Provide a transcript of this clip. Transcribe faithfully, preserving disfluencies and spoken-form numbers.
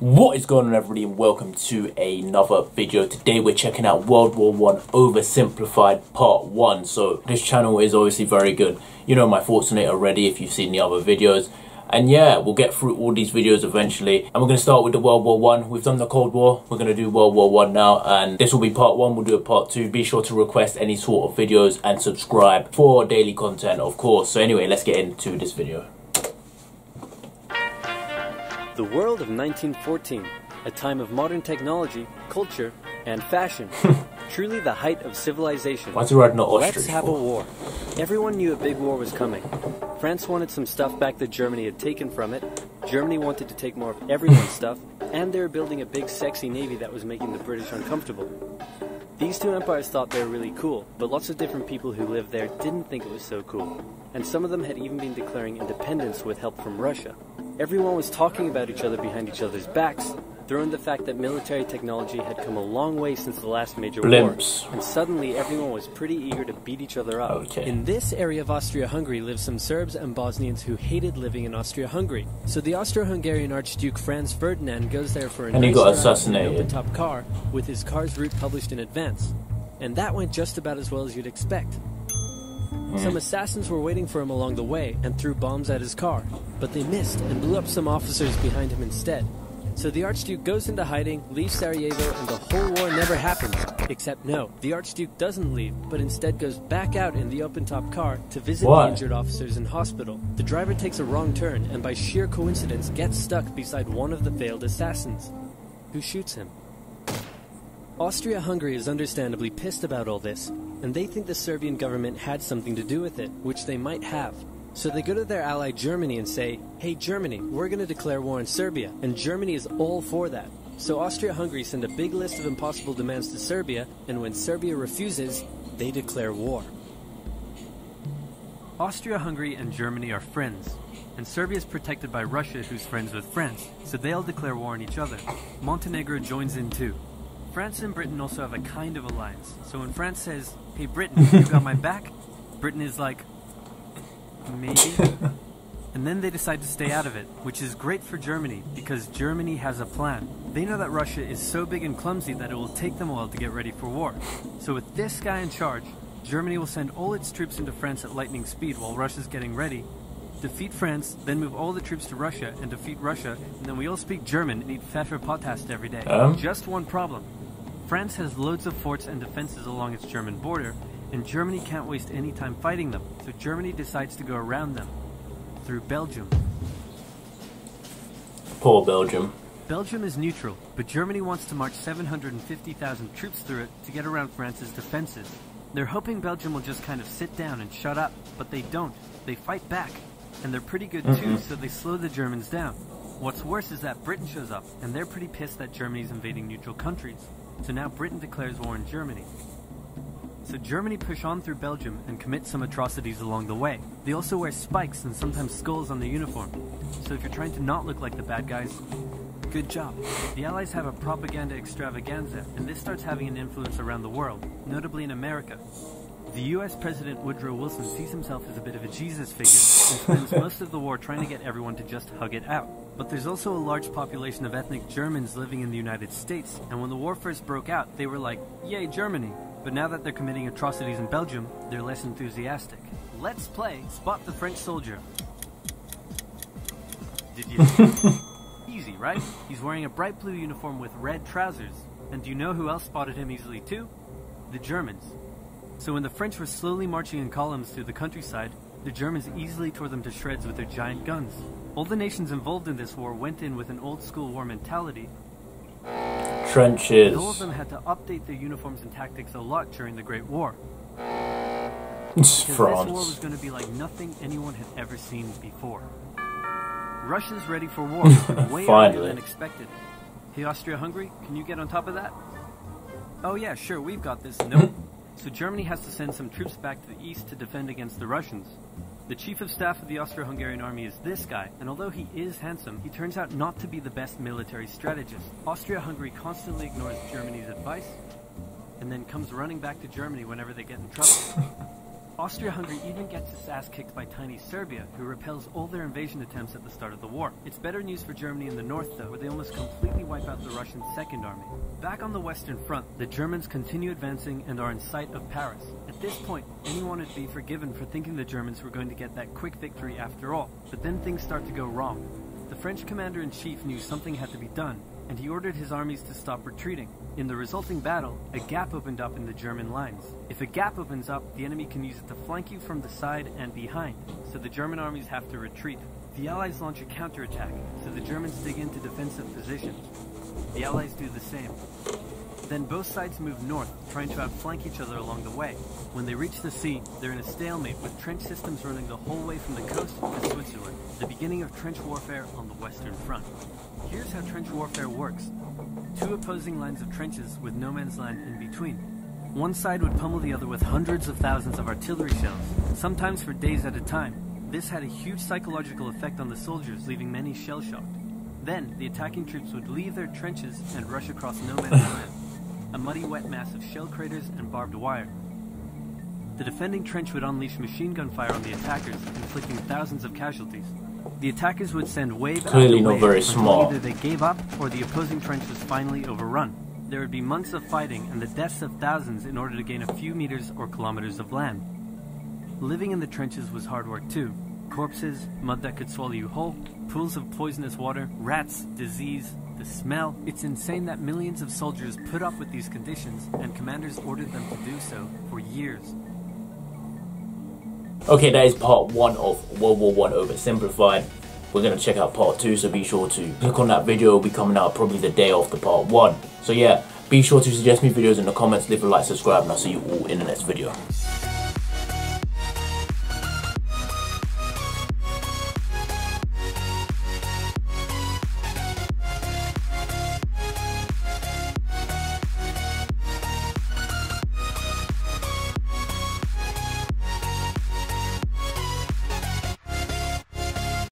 What is going on, everybody, and welcome to another video. Today we're checking out World War One Oversimplified Part one. So this channel is obviously very good. You know my thoughts on it already if you've seen the other videos. And yeah, we'll get through all these videos eventually. And we're going to start with the World War One. We've done the Cold War. We're going to do World War One now. And this will be part one. We'll do a part two. Be sure to request any sort of videos and subscribe for daily content, of course. So anyway, let's get into this video. The world of nineteen fourteen, a time of modern technology, culture, and fashion. Truly the height of civilization. Why do I not Austria? Let's have a war. Everyone knew a big war was coming. France wanted some stuff back that Germany had taken from it. Germany wanted to take more of everyone's stuff, and they were building a big sexy navy that was making the British uncomfortable. These two empires thought they were really cool, but lots of different people who lived there didn't think it was so cool. And some of them had even been declaring independence with help from Russia. Everyone was talking about each other behind each other's backs, throwing the fact that military technology had come a long way since the last major Blimps. war, and suddenly everyone was pretty eager to beat each other up. Okay. In this area of Austria-Hungary lived some Serbs and Bosnians who hated living in Austria-Hungary. So the Austro-Hungarian Archduke Franz Ferdinand goes there for a and nice he got assassinated. An open-top car, with his car's route published in advance. And that went just about as well as you'd expect. Some assassins were waiting for him along the way and threw bombs at his car, but they missed and blew up some officers behind him instead. So the Archduke goes into hiding, leaves Sarajevo, and the whole war never happens. Except no, the Archduke doesn't leave, but instead goes back out in the open-top car to visit what? the injured officers in hospital. The driver takes a wrong turn and by sheer coincidence gets stuck beside one of the failed assassins, who shoots him. Austria-Hungary is understandably pissed about all this, and they think the Serbian government had something to do with it, which they might have. So they go to their ally Germany and say, hey Germany, we're going to declare war on Serbia, and Germany is all for that. So Austria-Hungary send a big list of impossible demands to Serbia, and when Serbia refuses, they declare war. Austria-Hungary and Germany are friends, and Serbia is protected by Russia, who's friends with France, so they'll declare war on each other. Montenegro joins in too. France and Britain also have a kind of alliance. So when France says, hey Britain, you got my back? Britain is like, maybe? And then they decide to stay out of it, which is great for Germany, because Germany has a plan. They know that Russia is so big and clumsy that it will take them a while to get ready for war. So with this guy in charge, Germany will send all its troops into France at lightning speed while Russia's getting ready, defeat France, then move all the troops to Russia, and defeat Russia, and then we all speak German and eat Pfefferpotast every day. Um? Just one problem. France has loads of forts and defenses along its German border, and Germany can't waste any time fighting them, so Germany decides to go around them, through Belgium. Poor Belgium. Belgium is neutral, but Germany wants to march seven hundred fifty thousand troops through it to get around France's defenses. They're hoping Belgium will just kind of sit down and shut up, but they don't. They fight back, and they're pretty good mm-hmm. too, so they slow the Germans down. What's worse is that Britain shows up, and they're pretty pissed that Germany's invading neutral countries. So now Britain declares war on Germany. So Germany push on through Belgium and commit some atrocities along the way. They also wear spikes and sometimes skulls on their uniform. So if you're trying to not look like the bad guys, good job. The Allies have a propaganda extravaganza, and this starts having an influence around the world, notably in America. The U S President Woodrow Wilson sees himself as a bit of a Jesus figure and spends most of the war trying to get everyone to just hug it out. But there's also a large population of ethnic Germans living in the United States, and when the war first broke out, they were like, yay, Germany. But now that they're committing atrocities in Belgium, they're less enthusiastic. Let's play Spot the French Soldier. Did you? Easy, right? He's wearing a bright blue uniform with red trousers. And do you know who else spotted him easily too? The Germans. So when the French were slowly marching in columns through the countryside, the Germans easily tore them to shreds with their giant guns. All the nations involved in this war went in with an old-school war mentality. Trenches. And all of them had to update their uniforms and tactics a lot during the Great War. It's France. This war was going to be like nothing anyone had ever seen before. Russia's ready for war, way earlier than expected. Hey Austria-Hungary, can you get on top of that? Oh yeah, sure, we've got this. Nope. So Germany has to send some troops back to the east to defend against the Russians. The chief of staff of the Austro-Hungarian army is this guy, and although he is handsome, he turns out not to be the best military strategist. Austria-Hungary constantly ignores Germany's advice, and then comes running back to Germany whenever they get in trouble. Austria-Hungary even gets its ass kicked by tiny Serbia, who repels all their invasion attempts at the start of the war. It's better news for Germany in the north, though, where they almost completely wipe out the Russian Second Army. Back on the Western Front, the Germans continue advancing and are in sight of Paris. At this point, anyone would be forgiven for thinking the Germans were going to get that quick victory after all. But then things start to go wrong. The French commander-in-chief knew something had to be done, and he ordered his armies to stop retreating. In the resulting battle, a gap opened up in the German lines. If a gap opens up, the enemy can use it to flank you from the side and behind, so the German armies have to retreat. The Allies launch a counterattack, so the Germans dig into defensive positions. The Allies do the same. Then both sides move north, trying to outflank each other along the way. When they reach the sea, they're in a stalemate with trench systems running the whole way from the coast to Switzerland. The beginning of trench warfare on the Western Front. Here's how trench warfare works. Two opposing lines of trenches with no man's land in between. One side would pummel the other with hundreds of thousands of artillery shells, sometimes for days at a time. This had a huge psychological effect on the soldiers, leaving many shell-shocked. Then, the attacking troops would leave their trenches and rush across no man's land, a muddy wet mass of shell craters and barbed wire. The defending trench would unleash machine gun fire on the attackers, inflicting thousands of casualties. The attackers would send wave clearly not very small. Either they gave up or the opposing trench was finally overrun. There would be months of fighting and the deaths of thousands in order to gain a few meters or kilometers of land. Living in the trenches was hard work too. Corpses, mud that could swallow you whole, pools of poisonous water, rats, disease, the smell. It's insane that millions of soldiers put up with these conditions and commanders ordered them to do so for years. Okay, that is part one of World War One Oversimplified. We're going to check out part two, so be sure to click on that video. It'll be coming out probably the day after part one. So yeah, be sure to suggest me videos in the comments, leave a like, subscribe, and I'll see you all in the next video.